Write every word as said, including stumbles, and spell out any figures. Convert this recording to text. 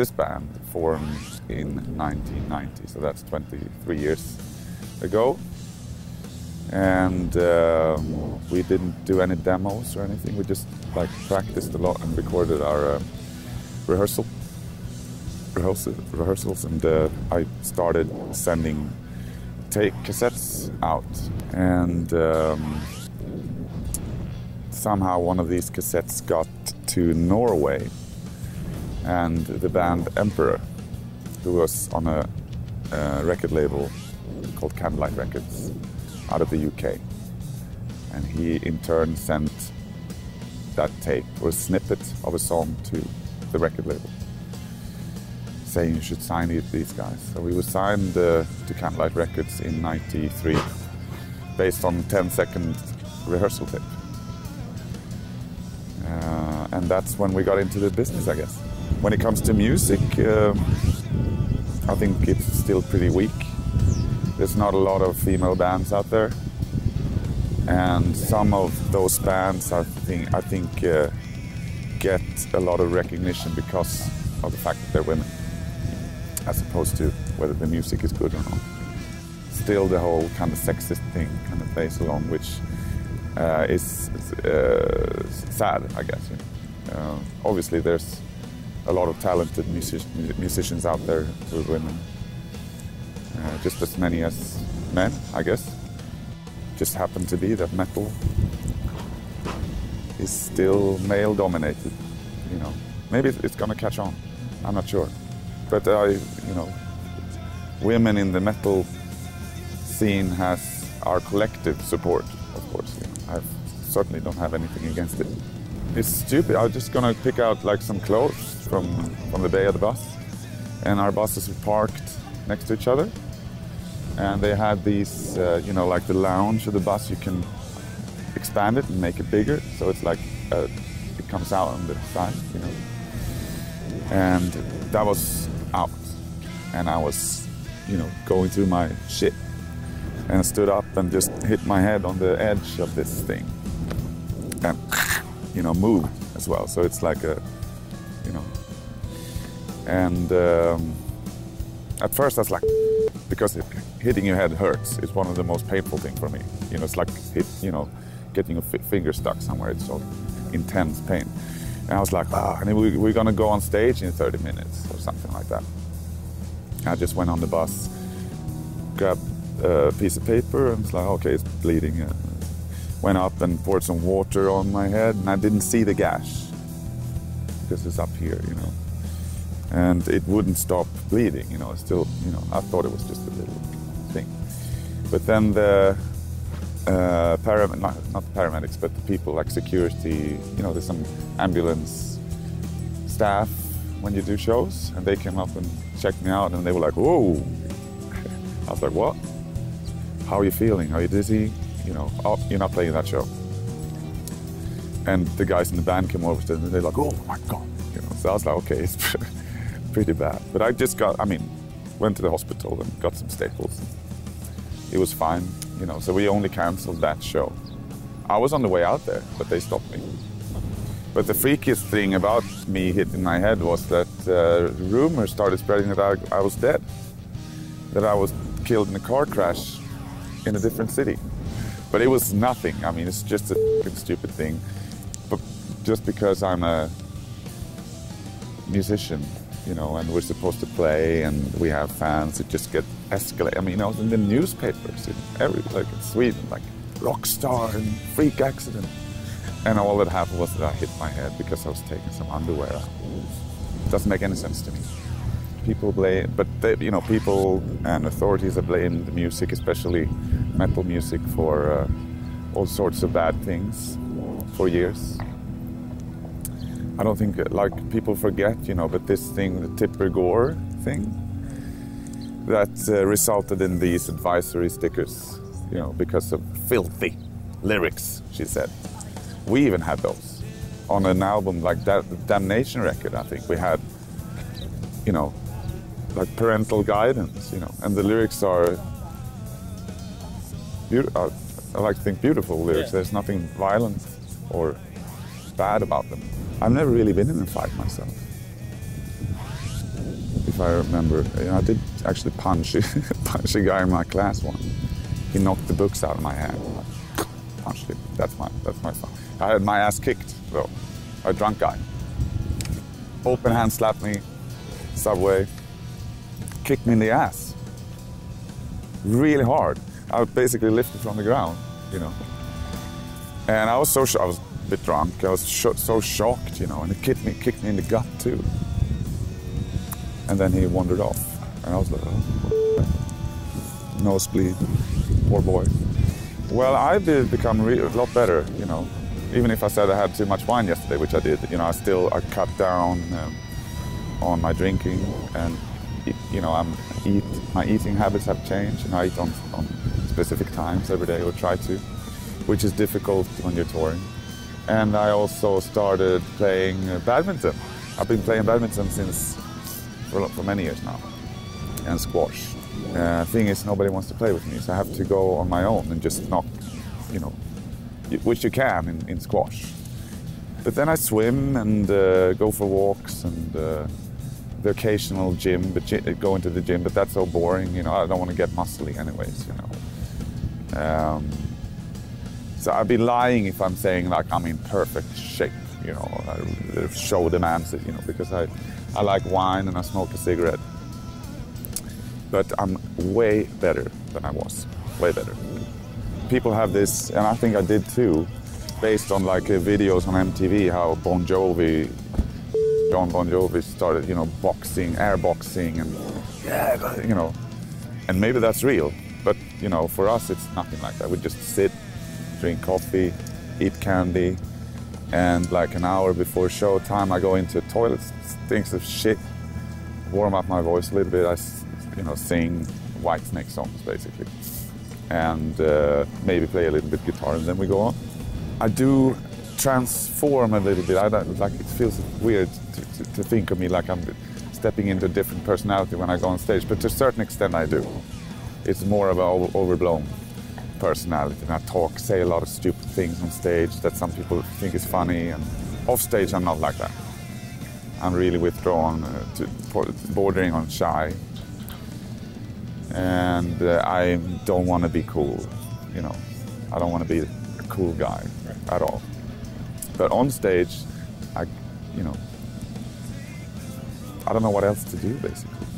this band formed in nineteen ninety, so that's twenty-three years ago. And um, we didn't do any demos or anything. We just like practiced a lot and recorded our uh, rehearsal, rehearsal rehearsals. And uh, I started sending tape cassettes out. And um, somehow one of these cassettes got to Norway. And the band Emperor, who was on a uh, record label called Candlelight Records, out of the U K, and he in turn sent that tape or a snippet of a song to the record label, saying you should sign these guys. So we were signed uh, to Candlelight Records in ninety-three, based on ten second rehearsal tape, uh, and that's when we got into the business, I guess. When it comes to music, um, I think it's still pretty weak. There's not a lot of female bands out there, and some of those bands I think I think uh, get a lot of recognition because of the fact that they're women, as opposed to whether the music is good or not. Still, the whole kind of sexist thing kind of plays along, which uh, is uh, sad, I guess. You know? uh, obviously, there's a lot of talented music musicians out there who are women. Uh, just as many as men, I guess. Just happened to be that metal is still male-dominated, you know. Maybe it's gonna catch on, I'm not sure. But I, you know, women in the metal scene has our collective support, of course. You know, I certainly don't have anything against it. It's stupid. I'm just gonna pick out like some clothes from from the bay of the bus, and our buses were parked next to each other. And they had these, uh, you know, like the lounge of the bus, you can expand it and make it bigger. So it's like, uh, it comes out on the side, you know. And that was out. And I was, you know, going through my shit. And I stood up and just hit my head on the edge of this thing. And, you know, moved as well. So it's like a, you know. And um, at first I was like, because it, hitting your head hurts. It's one of the most painful things for me. You know, it's like hit, you know, getting your f finger stuck somewhere. It's so intense pain. And I was like, ah, and we, we're gonna go on stage in thirty minutes or something like that. I just went on the bus, grabbed a piece of paper, and it's like, okay, it's bleeding. Uh, went up and poured some water on my head, and I didn't see the gash. This is up here, you know. And it wouldn't stop bleeding, you know, still, you know, I thought it was just a little thing. But then the uh, param not, not paramedics, but the people like security, you know, there's some ambulance staff when you do shows, and they came up and checked me out, and they were like, whoa. I was like, what? How are you feeling? Are you dizzy? You know, oh, you're not playing that show. And the guys in the band came over to them, and they're like, oh my God. You know, so I was like, okay, it's pretty bad. But I just got, I mean, went to the hospital and got some staples. It was fine, you know, so we only canceled that show. I was on the way out there, but they stopped me. But the freakiest thing about me hitting my head was that uh, rumors started spreading that I, I was dead, that I was killed in a car crash in a different city. But it was nothing. I mean, it's just a stupid thing. But just because I'm a musician, you know, and we're supposed to play, and we have fans. It just gets escalated. I mean, I was in the newspapers, in every like in Sweden, like rock star and freak accident. And all that happened was that I hit my head because I was taking some underwear out. It doesn't make any sense to me. People blame, but they, you know, people and authorities have blamed the music, especially metal music, for uh, all sorts of bad things for years. I don't think, like, people forget, you know, but this thing, the Tipper Gore thing, that uh, resulted in these advisory stickers, you know, because of filthy lyrics, she said. We even had those on an album like that, the Damnation record, I think. We had, you know, like parental guidance, you know, and the lyrics are, are I like to think beautiful lyrics. Yeah. There's nothing violent or bad about them. I've never really been in a fight myself. if I remember. You know, I did actually punch, punch a guy in my class once. He knocked the books out of my hand. I punched him. That's my, that's my son. I had my ass kicked, though. A drunk guy. Open hand slapped me, subway. Kicked me in the ass. Really hard. I was basically lifted from the ground, you know. And I was so, I was a bit drunk. I was sh so shocked, you know. And he kicked me, kicked me in the gut, too. And then he wandered off. And I was like, oh, nosebleed. Poor boy. Well, I've become re a lot better, you know. Even if I said I had too much wine yesterday, which I did, you know, I still I cut down um, on my drinking, and you know, I'm eat my eating habits have changed, and I eat on, on specific times every day, or try to, which is difficult when you're touring. And I also started playing badminton. I've been playing badminton since for, for many years now, and squash. Uh, thing is, nobody wants to play with me, so I have to go on my own and just knock, you know, which you can in, in squash. But then I swim and uh, go for walks and uh, the occasional gym, but gy go into the gym, but that's so boring, you know, I don't want to get muscly anyways, you know. Um, so I'd be lying if I'm saying, like, I'm in perfect shape, you know, I show demands it, you know, because I, I like wine and I smoke a cigarette. But I'm way better than I was, way better. People have this, and I think I did too, based on like uh, videos on M T V, how Bon Jovi, John Bon Jovi started, you know, boxing, air boxing, and yeah, you know, and maybe that's real, but you know, for us it's nothing like that. We just sit, drink coffee, eat candy, and like an hour before show time, I go into a toilet, stinks of shit, warm up my voice a little bit, I, you know, sing Whitesnake songs basically. And uh, maybe play a little bit guitar, and then we go on. I do transform a little bit. I don't, like, it feels weird to, to, to think of me like I'm stepping into a different personality when I go on stage, but to a certain extent I do. It's more of an overblown personality, and I talk, say a lot of stupid things on stage that some people think is funny, and off stage I'm not like that. I'm really withdrawn, uh, to, bordering on shy. And uh, I don't want to be cool, you know. I don't want to be a cool guy at all. But on stage, I, you know, I don't know what else to do, basically.